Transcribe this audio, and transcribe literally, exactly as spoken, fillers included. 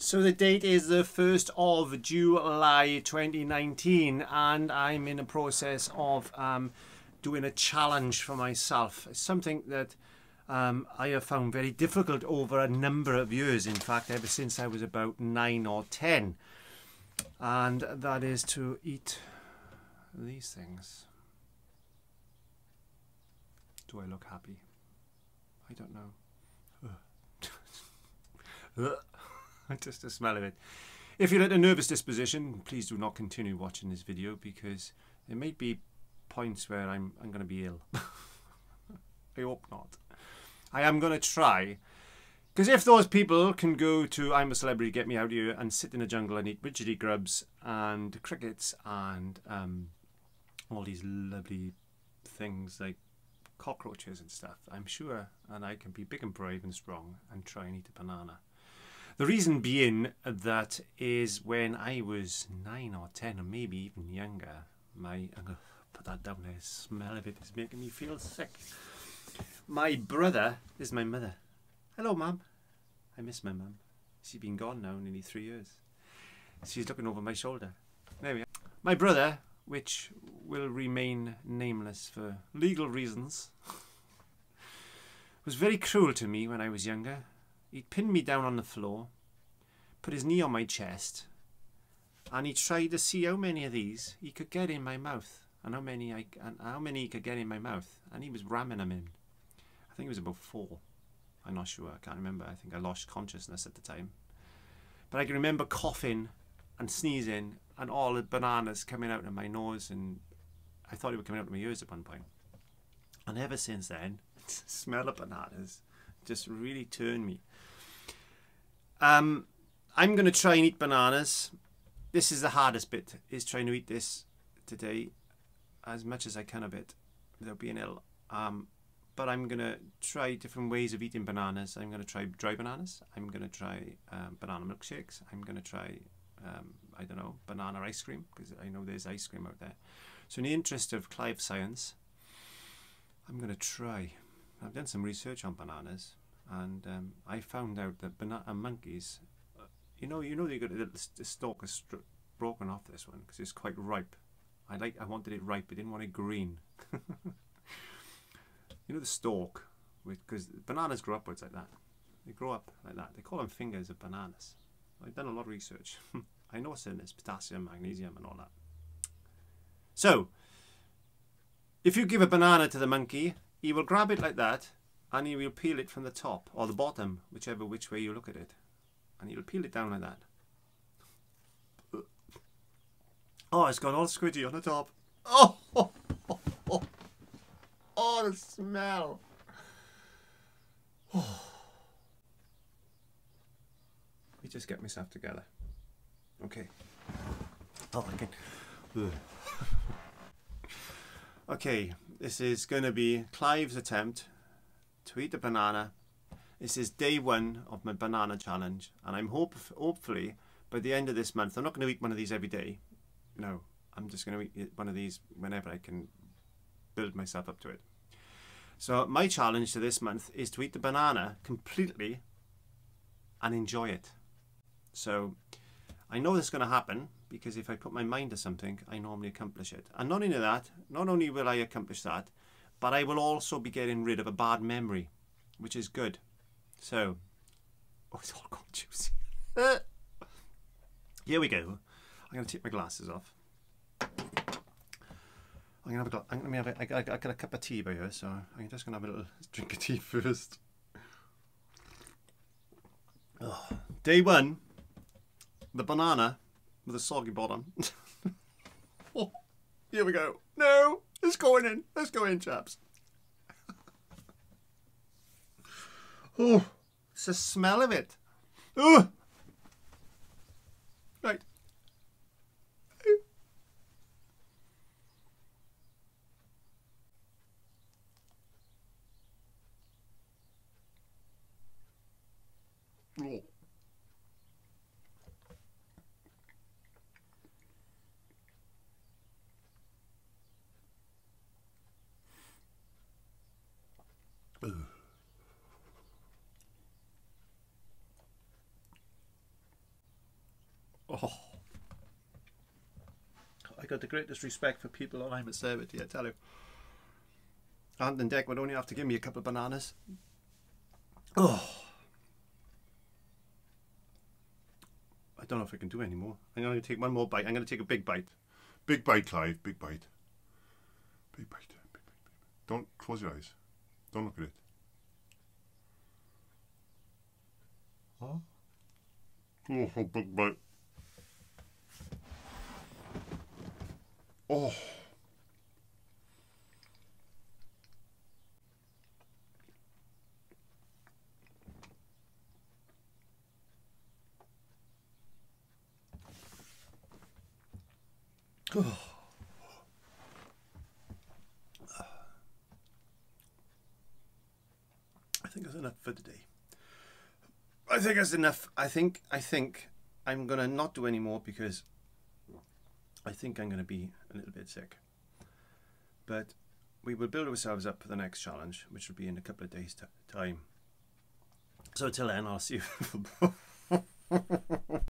So the date is the first of July twenty nineteen, and I'm in the process of um, doing a challenge for myself. It's something that um, I have found very difficult over a number of years, in fact ever since I was about nine or ten, and that is to eat these things. Do I look happy? I don't know. Just the smell of it. If you're at a nervous disposition, please do not continue watching this video, because there may be points where I'm, I'm going to be ill. I hope not. I am going to try, because if those people can go to I'm a Celebrity, Get Me Out of Here and sit in the jungle and eat widgety grubs and crickets and um, all these lovely things like cockroaches and stuff, I'm sure, and I can be big and brave and strong and try and eat a banana. The reason being that is when I was nine or ten, or maybe even younger, my, I'm gonna put that down there, the smell of it is making me feel sick. My brother, this is my mother. Hello, Mum. I miss my mum. She's been gone now nearly three years. She's looking over my shoulder. There we are. My brother, which will remain nameless for legal reasons, was very cruel to me when I was younger. He'd pinned me down on the floor, put his knee on my chest, and he tried to see how many of these he could get in my mouth, and how many I and how many he could get in my mouth, and he was ramming them in. I think it was about four. I'm not sure. I can't remember. I think I lost consciousness at the time, but I can remember coughing and sneezing, and all the bananas coming out of my nose, and I thought they were coming out of my ears at one point. And ever since then, the smell of bananas just really turned me. Um, I'm going to try and eat bananas. This is the hardest bit, is trying to eat this today as much as I can of it without being ill. Um, but I'm going to try different ways of eating bananas. I'm going to try dry bananas. I'm going to try um, banana milkshakes. I'm going to try, um, I don't know, banana ice cream, because I know there's ice cream out there. So in the interest of Clive Science, I'm going to try. I've done some research on bananas, and um, I found out that banana monkeys, you know, you know, they got the, the stalk is broken off this one because it's quite ripe. I like, I wanted it ripe, but didn't want it green. You know, the stalk, because bananas grow upwards like that. They grow up like that. They call them fingers of bananas. I've done a lot of research. I know it's in this potassium, magnesium, and all that. So, if you give a banana to the monkey, he will grab it like that, and he will peel it from the top or the bottom, whichever which way you look at it, and he'll peel it down like that. Oh, it's got all squidgy on the top. Oh, oh, oh, oh. Oh, the smell. Oh. Let me just get myself together. Okay. Oh, I can. Okay, this is going to be Clive's attempt to eat a banana. This is day one of my banana challenge, and I'm hope hopefully by the end of this month, I'm not going to eat one of these every day. No, I'm just going to eat one of these whenever I can build myself up to it. So my challenge to this month is to eat the banana completely and enjoy it. So I know this is going to happen, because if I put my mind to something, I normally accomplish it. And not only that, not only will I accomplish that, but I will also be getting rid of a bad memory, which is good. So, oh, it's all gone juicy. Here we go. I'm going to take my glasses off. I'm going to have a, I'm going to have a, I, I, I got a cup of tea by here, so I'm just going to have a little drink of tea first. Oh. Day one, the banana with a soggy bottom. Oh, here we go. No, it's going in. Let's go in, chaps. Oh, it's the smell of it. Oh, right. Oh. Oh, I got the greatest respect for people on I'm at Servity, I tell you. Ant and Dec would only have to give me a couple of bananas. Oh, I don't know if I can do any more. I'm going to take one more bite. I'm going to take a big bite. Big bite, Clive. Big bite. Big bite. Big bite. Big bite. Don't close your eyes. Don't look at it. Huh? Oh, oh, big bite. Oh. Oh. I think that's enough for today. I think that's enough. I think I think I'm gonna not do any more because I think I'm gonna be a little bit sick. But we will build ourselves up for the next challenge, which will be in a couple of days' time. So till then, I'll see you.